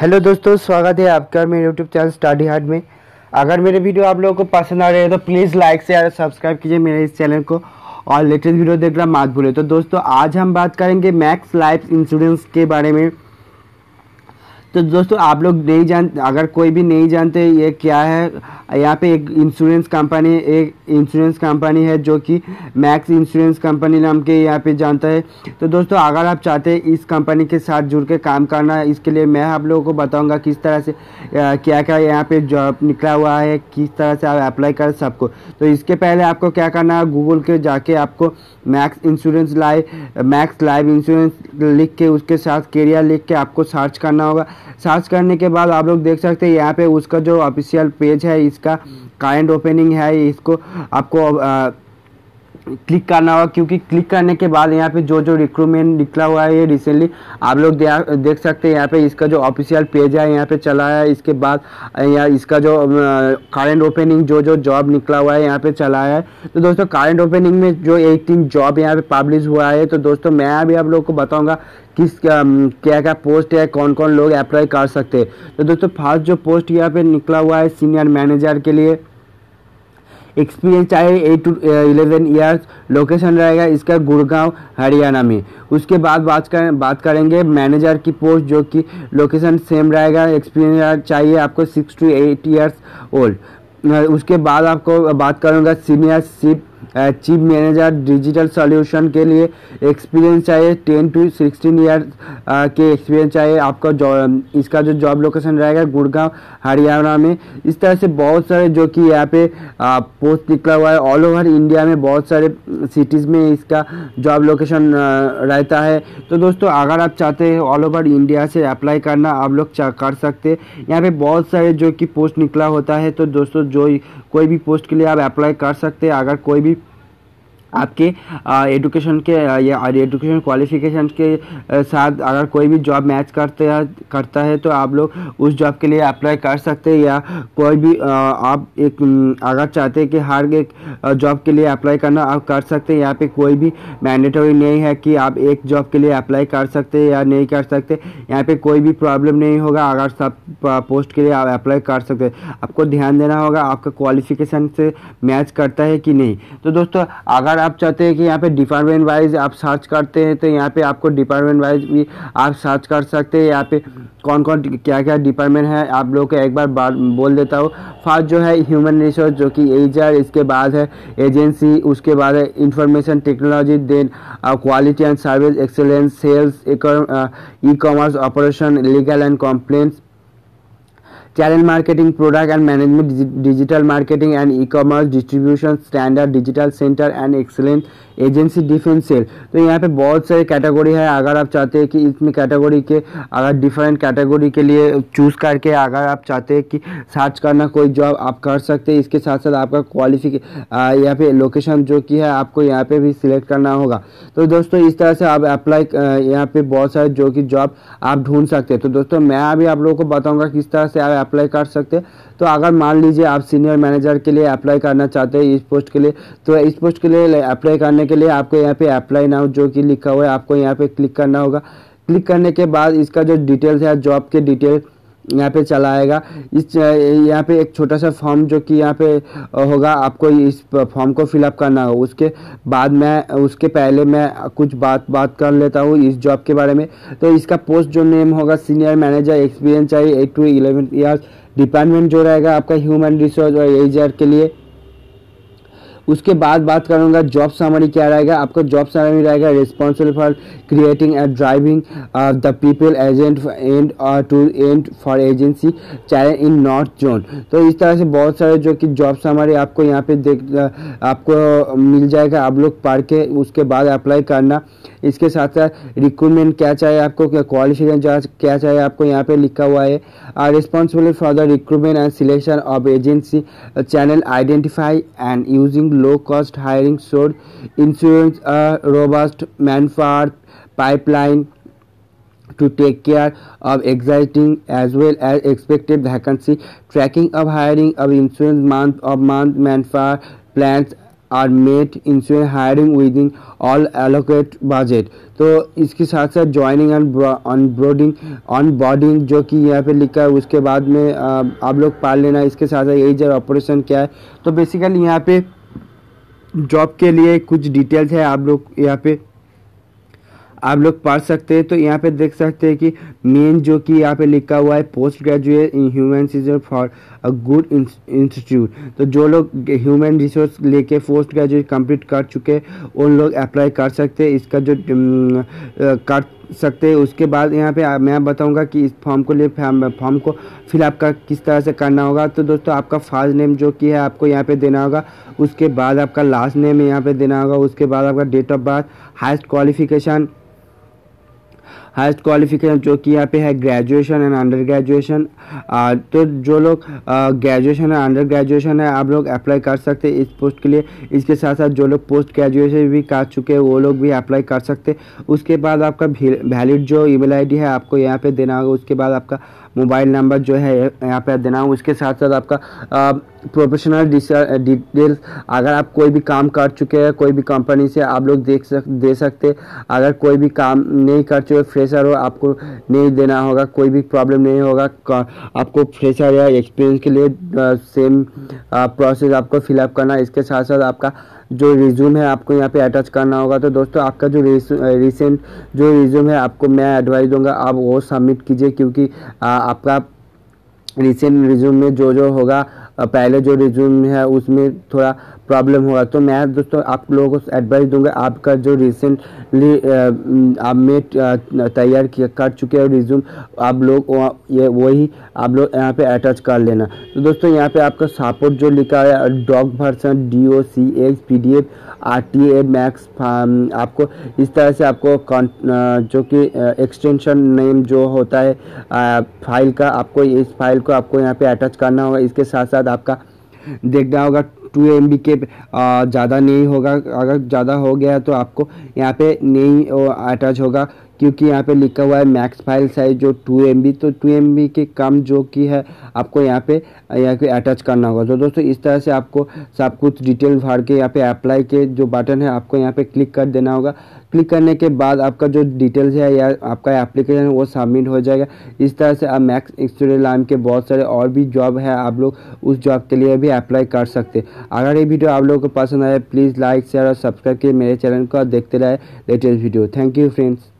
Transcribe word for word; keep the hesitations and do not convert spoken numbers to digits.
Hello दोस्तों, स्वागत है आपका मेरे यूट्यूब चैनल स्टडी हार्ड में। अगर मेरे वीडियो आप लोगों को पसंद आ रहे हैं तो प्लीज़ लाइक शेयर और सब्सक्राइब कीजिए मेरे इस चैनल को, और लेटेस्ट वीडियो देखना मत भूलें। तो दोस्तों आज हम बात करेंगे मैक्स लाइफ इंश्योरेंस के बारे में। तो दोस्तों आप लोग नहीं जान अगर कोई भी नहीं जानते ये क्या है, यहाँ पे एक इंश्योरेंस कंपनी एक इंश्योरेंस कंपनी है जो कि मैक्स इंश्योरेंस कंपनी नाम के यहाँ पे जानता है। तो दोस्तों अगर आप चाहते हैं इस कंपनी के साथ जुड़ के काम करना, इसके लिए मैं आप लोगों को बताऊंगा किस तरह से क्या क्या यहाँ पे जॉब निकला हुआ है, किस तरह से आप अप्लाई करें सबको। तो इसके पहले आपको क्या करना है, गूगल के जाके आपको Max insurance life Max life insurance लिख के उसके साथ कैरियर लिख के आपको सर्च करना होगा। सर्च करने के बाद आप लोग देख सकते हैं यहाँ पे उसका जो ऑफिशियल पेज है, इसका करंट ओपनिंग है, इसको आपको आ, क्लिक करना होगा, क्योंकि क्लिक करने के बाद यहाँ पे जो जो रिक्रूटमेंट निकला हुआ है ये रिसेंटली आप लोग देख सकते हैं। यहाँ पे इसका जो ऑफिशियल पेज है यहाँ पे चला है। इसके बाद यहाँ इसका जो करंट ओपनिंग जो जो जॉब निकला हुआ है यहाँ पे चला है। तो दोस्तों करंट ओपनिंग में जो अठारह जॉब यहाँ पे पब्लिश हुआ है, तो दोस्तों मैं अभी आप लोग को बताऊँगा किस क्या क्या पोस्ट है, कौन कौन लोग अप्लाई कर सकते हैं। तो दोस्तों फर्स्ट जो पोस्ट यहाँ पर निकला हुआ है सीनियर मैनेजर के लिए, एक्सपीरियंस चाहिए eight to eleven years, location रहेगा इसका गुड़गांव हरियाणा में। उसके बाद बात करें बात करेंगे मैनेजर की पोस्ट जो कि लोकेशन सेम रहेगा, एक्सपीरियंस चाहिए आपको six to eight years old. उसके बाद आपको बात करूंगा senior ship chief manager digital solution के लिए, एक्सपीरियंस चाहिए टेन टू सिक्सटीन ईयर के एक्सपीरियंस चाहिए आपका। जॉब इसका जो जॉब लोकेशन रहेगा गुड़गांव हरियाणा में। इस तरह से बहुत सारे जो कि यहाँ पे पोस्ट निकला हुआ है, ऑल ओवर इंडिया में बहुत सारे सिटीज़ में इसका जॉब लोकेशन रहता है। तो दोस्तों अगर आप चाहते हैं ऑल ओवर इंडिया से अप्लाई करना, आप लोग कर सकते हैं। यहाँ पर बहुत सारे जो कि पोस्ट निकला होता है। तो दोस्तों जो कोई भी पोस्ट के लिए आप अप्लाई कर सकते हैं। अगर कोई भी आपके एजुकेशन के या एजुकेशन क्वालिफिकेशन के आ, साथ अगर कोई भी जॉब मैच करते या करता है तो आप लोग उस जॉब के लिए अप्लाई कर सकते हैं। या कोई भी आ, आप एक अगर चाहते हैं कि हर एक जॉब के लिए अप्लाई करना आप कर सकते हैं। यहाँ पे कोई भी मैंडेटरी नहीं है कि आप एक जॉब के लिए अप्लाई कर सकते या नहीं कर सकते। यहाँ पर कोई भी प्रॉब्लम नहीं होगा, अगर सब पोस्ट के लिए आप अप्लाई कर सकते हैं। आपको ध्यान देना होगा आपका क्वालिफिकेशन से मैच करता है कि नहीं। तो दोस्तों अगर आप चाहते हैं कि यहाँ पे डिपार्टमेंट वाइज आप सर्च करते हैं तो यहाँ पे आपको डिपार्टमेंट वाइज भी आप सर्च कर सकते हैं। यहाँ पे कौन कौन क्या क्या डिपार्टमेंट है आप लोगों को एक बार बार बोल देता हूँ। फर्स्ट जो है ह्यूमन रिसोर्स जो कि एचआर, इसके बाद है एजेंसी, उसके बाद है information technology, then quality and service excellence, sales, e commerce operation, legal and complaints, channel marketing, product and management, digital marketing and e commerce, distribution, standard digital centre and excellence, agency, defence cell. तो यहाँ पे बहुत सारे category है। अगर आप चाहते हैं कि इसमें कैटेगरी के अगर डिफरेंट कैटेगरी के लिए चूज़ करके अगर आप चाहते हैं कि सर्च करना कोई जॉब आप कर सकते हैं। इसके साथ साथ आपका क्वालिफिकेशन यहाँ पे लोकेशन जो कि है आपको यहाँ पे भी सिलेक्ट करना होगा। तो दोस्तों इस तरह से आप अप्लाई यहाँ पे बहुत सारे जो कि जॉब आप ढूंढ सकते हैं। तो दोस्तों मैं अभी आप लोगों को बताऊँगा किस तरह से आप अप्लाई कर सकते हैं। तो अगर मान लीजिए आप सीनियर मैनेजर के लिए अप्लाई करना चाहते हैं इस पोस्ट के लिए, तो इस पोस्ट के लिए अप्लाई करने के लिए आपको यहाँ पे अप्लाई नाउ जो कि लिखा हुआ है आपको यहाँ पे क्लिक करना होगा। क्लिक करने के बाद इसका जो डिटेल्स है जॉब के डिटेल यहाँ पे चला आएगा। इस यहाँ पे एक छोटा सा फॉर्म जो कि यहाँ पे होगा, आपको इस फॉर्म को फिलअप करना होगा। उसके बाद मैं उसके पहले मैं कुछ बात बात कर लेता हूँ इस जॉब के बारे में। तो इसका पोस्ट जो नेम होगा सीनियर मैनेजर, एक्सपीरियंस चाहिए eight to eleven years, department जो रहेगा आपका ह्यूमन रिसोर्स और एचआर के लिए। उसके बाद बात करूँगा जॉब समरी क्या रहेगा, आपका जॉब समरी रहेगा responsible for creating and driving the people agent end to end for agency चाहे इन नॉर्थ जोन। तो इस तरह से बहुत सारे जो कि जॉब समरी आपको यहाँ पे देख आपको मिल जाएगा, आप लोग पढ़ के उसके बाद अप्लाई करना। इसके साथ साथ रिक्रूटमेंट क्या चाहिए आपको, क्वालिफिकेशन क्या चाहिए आपको यहाँ पे लिखा हुआ है। Responsibility for the recruitment and selection of agency channel identify and using low cost hiring source insurance robust manpower pipeline to take care of existing as well as expected vacancy, tracking of hiring of insurance month of month manpower plans are made insurance hiring within all allocate budget. तो इसके साथ साथ joining and onboarding onboarding जो कि यहाँ पे लिखा है उसके बाद में आ, आप लोग पढ़ लेना। इसके साथ साथ एज और ऑपरेशन क्या है, तो बेसिकली यहाँ पे जॉब के लिए कुछ डिटेल्स है, आप लोग यहाँ पे आप लोग पढ़ सकते हैं। तो यहाँ पे देख सकते हैं कि मेन जो कि यहाँ पे लिखा हुआ है post graduate in human resource for a good institute. तो जो लोग ह्यूमन रिसोर्स लेके पोस्ट ग्रेजुएट कंप्लीट कर चुके हैं उन लोग अप्लाई कर सकते हैं, इसका जो कर सकते हैं। उसके बाद यहाँ पे मैं बताऊंगा कि इस फॉर्म को लिए फॉर्म को फिलअप का किस तरह से करना होगा। तो दोस्तों आपका फर्स्ट नेम जो कि है आपको यहाँ पे देना होगा, उसके बाद आपका लास्ट नेम यहाँ पे देना होगा, उसके बाद आपका date of birth, highest qualification highest qualification जो कि यहाँ पे है ग्रेजुएशन एंड अंडर ग्रेजुएशन। तो जो लोग ग्रेजुएशन है अंडर ग्रेजुएशन है आप लोग अप्लाई कर सकते हैं इस पोस्ट के लिए। इसके साथ साथ जो लोग पोस्ट ग्रेजुएशन भी कर चुके हैं वो लोग भी अप्लाई कर सकते हैं। उसके बाद आपका वैलिड जो ईमेल आईडी है आपको यहाँ पे देना होगा, उसके बाद आपका मोबाइल नंबर जो है यहाँ पे देना होगा। उसके साथ साथ आपका प्रोफेशनल डिटेल्स, अगर आप कोई भी काम कर चुके हैं कोई भी कंपनी से आप लोग देख सक दे सकते। अगर कोई भी काम नहीं कर चुके फ्रेशर हो आपको नहीं देना होगा, कोई भी प्रॉब्लम नहीं होगा आपको। फ्रेशर या एक्सपीरियंस के लिए आ, सेम आ, प्रोसेस आपको फिलअप करना। इसके साथ साथ आपका जो रिज्यूम है आपको यहाँ पे अटैच करना होगा। तो दोस्तों आपका जो रिसेंट जो रिज्यूम है आपको मैं एडवाइस दूंगा आप वो सबमिट कीजिए, क्योंकि आ, आपका रिसेंट रिज्यूम में जो जो होगा पहले जो रिज्यूम है उसमें थोड़ा प्रॉब्लम होगा। तो मैं दोस्तों आप लोगों को एडवाइस दूंगा आपका जो रिसेंटली आप में तैयार किया कर चुके हैं रिज्यूम आप लोग ये वही आप लोग यहाँ पे अटैच कर लेना। तो दोस्तों यहाँ पे आपका सपोर्ट जो लिखा है doc version D O C X P D F R T a max, आपको इस तरह से आपको जो कि एक्सटेंशन नेम जो होता है फाइल का आपको इस फाइल को आपको यहाँ पे अटैच करना होगा। इसके साथ साथ आपका देखना होगा टू एम बी के ज़्यादा नहीं होगा, अगर ज़्यादा हो गया तो आपको यहाँ पे नहीं अटैच होगा, क्योंकि यहाँ पे लिखा हुआ है मैक्स फाइल साइज जो टू एम बी, तो टू एम बी के कम जो कि है आपको यहाँ पे यहाँ पे अटैच करना होगा। तो दोस्तों इस तरह से आपको सब कुछ डिटेल भर के यहाँ पे अप्लाई के जो बटन है आपको यहाँ पे क्लिक कर देना होगा। क्लिक करने के बाद आपका जो डिटेल्स है या आपका एप्लीकेशन है वो सबमिट हो जाएगा। इस तरह से आप मैक्स एक्सपीरियंस लाइन के बहुत सारे और भी जॉब है आप लोग उस जॉब के लिए भी अप्लाई कर सकते। अगर ये वीडियो आप लोगों को पसंद आए प्लीज़ लाइक शेयर और सब्सक्राइब किए मेरे चैनल को और देखते रहे latest video. Thank you friends.